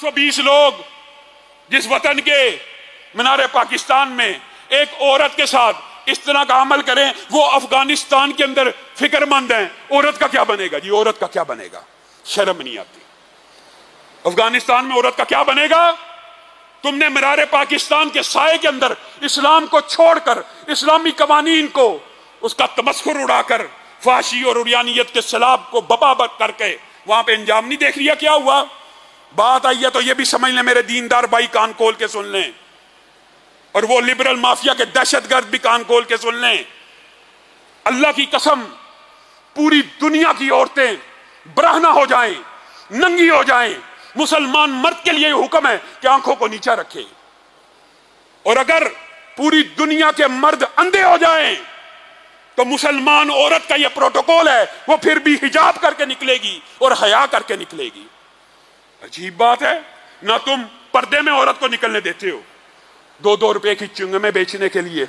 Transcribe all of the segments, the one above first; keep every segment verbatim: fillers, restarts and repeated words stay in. चार सौ बीस लोग जिस वतन के मीनारे पाकिस्तान में एक औरत के साथ इस तरह का अमल करें, वो अफगानिस्तान के अंदर फिक्रमंद हैं औरत का क्या बनेगा जी, औरत का क्या बनेगा। शर्म नहीं आती। अफगानिस्तान में औरत का क्या बनेगा। तुमने मीनारे पाकिस्तान के साए के अंदर इस्लाम को छोड़कर, इस्लामी कवानीन को, उसका तमस्खुर उड़ाकर, फाशी और उरियानियत के सलाब को बपा करके वहां पे इंजाम नहीं देख लिया। क्या हुआ? बात आई है तो ये भी समझ लें मेरे दीनदार भाई, कान खोल के सुन लें, और वो लिबरल माफिया के दहशतगर्द भी कान खोल के सुन लें। अल्लाह की कसम, पूरी दुनिया की औरतें ब्राहना हो जाएं, नंगी हो जाएं। मुसलमान मर्द के लिए हुक्म है कि आंखों को नीचा रखें, और अगर पूरी दुनिया के मर्द अंधे हो जाएं तो मुसलमान औरत का यह प्रोटोकॉल है, वो फिर भी हिजाब करके निकलेगी और हया करके निकलेगी। अजीब बात है ना। तुम पर्दे में औरत को निकलने देते हो, दो दो रुपए की चुंगमें बेचने के लिए,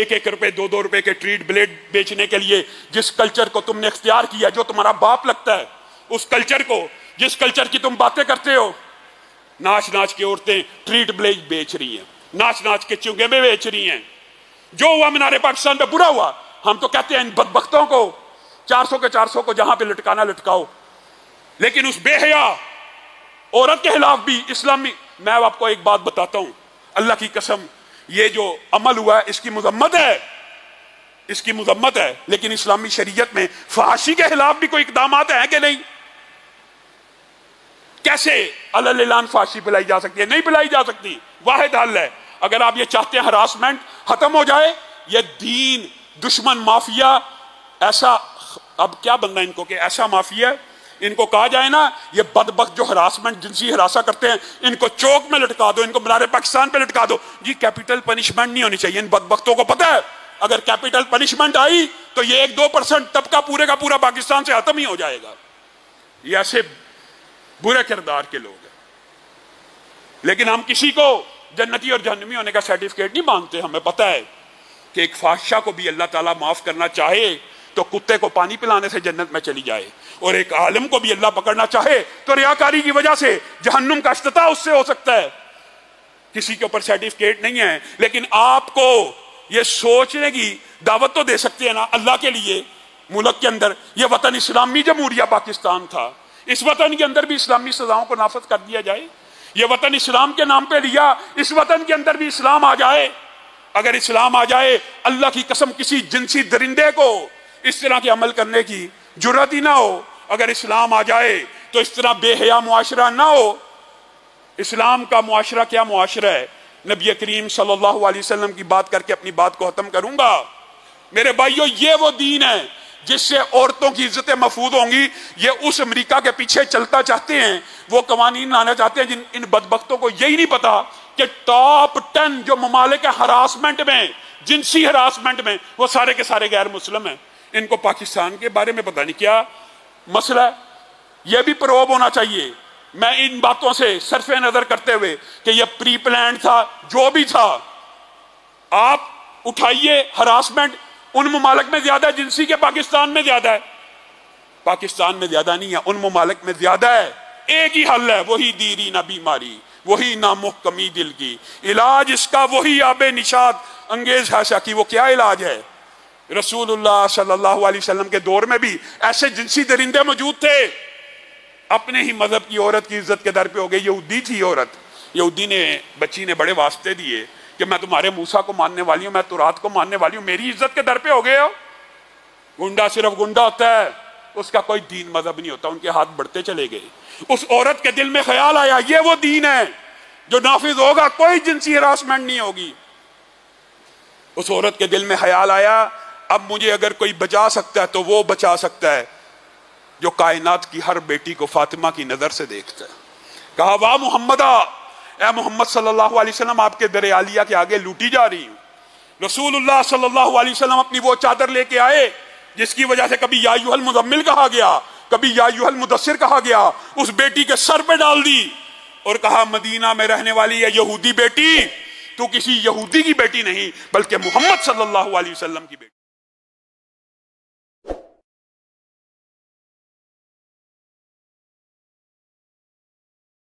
एक एक रुपए दो दो रुपए के ट्रीट ब्लेड बेचने के लिए। जिस कल्चर को तुमने इख्तियार किया, जो तुम्हारा बाप लगता है उस कल्चर को, जिस कल्चर की तुम बातें करते हो, नाच नाच के औरतें ट्रीट ब्लेड बेच रही हैं, नाच नाच के चुंगमें बेच रही हैं। जो हुआ मीनारे पाकिस्तान में बुरा हुआ। हम तो कहते हैं इन बदबख्तों को चार सौ के चार सौ को जहां पे लटकाना लटकाओ, लेकिन उस बेहया औरत के खिलाफ भी इस्लामी। मैं आपको एक बात बताता हूं, अल्लाह की कसम, ये जो अमल हुआ है इसकी मुजम्मत है, इसकी मुजम्मत है, लेकिन इस्लामी शरीयत में फहाशी के खिलाफ भी कोई इकदामात हैं कि नहीं? कैसे अलल ऐलान फहाशी पिलाई जा सकती है? नहीं पिलाई जा सकती। वाहिद हल है, अगर आप ये चाहते हैं हरासमेंट खत्म हो जाए, यह दीन दुश्मन माफिया, ऐसा अब क्या बनना इनको कि ऐसा माफिया इनको कहा जाए ना, ये बदबख्त जो हरासमेंट, जिनसी हरासा करते हैं, इनको चौक में लटका दो, इनको मीनारे पाकिस्तान पे लटका दो जी। कैपिटल पनिशमेंट नहीं होनी चाहिए। इन बदबख्तों को पता है अगर कैपिटल पनिशमेंट आई तो ये एक दो परसेंट तबका पूरे का पूरा पाकिस्तान से खत्म ही हो जाएगा। ये ऐसे बुरे किरदार के लोग हैं। लेकिन हम किसी को जन्नती और जहन्नमी होने का सर्टिफिकेट नहीं मांगते। हमें पता है कि एक फाहशा को भी अल्लाह ताला माफ करना चाहे तो कुत्ते को पानी पिलाने से जन्नत में चली जाए, और एक आलिम को भी अल्लाह पकड़ना चाहे तो रियाकारी की वजह से जहन्नुम का इस्तता उससे हो सकता है। किसी के ऊपर सर्टिफिकेट नहीं है, लेकिन आपको यह सोचने की दावत तो दे सकते हैं ना, अल्लाह के लिए मुल्क के अंदर यह वतन इस्लामी जमहूरिया पाकिस्तान था, इस वतन के अंदर भी इस्लामी सजाओं को नाफिज कर दिया जाए। यह वतन इस्लाम के नाम पर लिया, इस वतन के अंदर भी इस्लाम आ जाए। अगर इस्लाम आ जाए, अल्लाह की कसम, किसी जिनसी दरिंदे को इस तरह के अमल करने की जुर्रत ही ना हो। अगर इस्लाम आ जाए तो इस तरह बेहया मुआशरा ना हो। इस्लाम का मुआशरा क्या मुआशरा है? नबी करीम सल्लल्लाहु अलैहि वसल्लम की बात करके अपनी बात को खत्म करूंगा। मेरे भाइयों, ये वो दीन है जिससे औरतों की इज्जतें महफूज होंगी। ये उस अमेरिका के पीछे चलता चाहते हैं, वो कवानीन लाना चाहते हैं जिन इन बदबख्तों को यही नहीं पता कि टॉप टेन जो ममालिक है हरासमेंट में, जिनसी हरासमेंट में, वो सारे के सारे गैर मुस्लिम हैं। इनको पाकिस्तान के बारे में पता नहीं क्या मसला है। यह भी प्रोब होना चाहिए। मैं इन बातों से सरफ नजर करते हुए कि यह प्री प्लान था, जो भी था, आप उठाइए हरासमेंट। उन ममालिक में ज्यादा है जिनसी के पाकिस्तान में ज्यादा है। पाकिस्तान में ज्यादा नहीं है, उन ममालिक में ज्यादा है। एक ही हल है, वही दीरी ना बीमारी, वही नामुहकमी दिल की, इलाज इसका वही आबे निशाद अंगेज हाशा की। वो क्या इलाज है? रसूलुल्लाह सल्लल्लाहु अलैहि वसल्लम के दौर में भी ऐसे जिनसी दरिंदे मौजूद थे। अपने ही मजहब की औरत की इज्जत के दर पे हो गई। यहूदी थी औरत, यहूदी ने बच्ची ने बड़े वास्ते दिए कि मैं तुम्हारे मूसा को मानने वाली हूँ, मैं तुरात को मानने वाली हूँ, मेरी इज्जत के दर पे हो गए हो। गुंडा सिर्फ गुंडा होता है, उसका कोई दीन मजहब नहीं होता। उनके हाथ बढ़ते चले गए। उस औरत के दिल में ख्याल आया ये वो दीन है जो नाफिज होगा, कोई जिनसी हरासमेंट नहीं होगी। उस औरत के दिल में ख्याल आया अब मुझे अगर कोई बचा सकता है तो वो बचा सकता है जो कायनात की हर बेटी को फातिमा की नजर से देखता है। कहा वाह मोहम्मदा, ए मोहम्मद सल्लल्लाहु अलैहि वसल्लम, आपके दरियालिया के आगे लूटी जा रही हूं। रसूलुल्लाह सल्लल्लाहु अलैहि वसल्लम अपनी वो चादर लेके आए जिसकी वजह से कभी या अय्युहल मुज़म्मिल कहा गया, कभी या अय्युहल मुदस्सिर कहा गया। उस बेटी के सर पे डाल दी और कहा मदीना में रहने वाली ये यहूदी बेटी, तू किसी यहूदी की बेटी नहीं बल्कि मोहम्मद सल्लल्लाहु अलैहि वसल्लम की बेटी।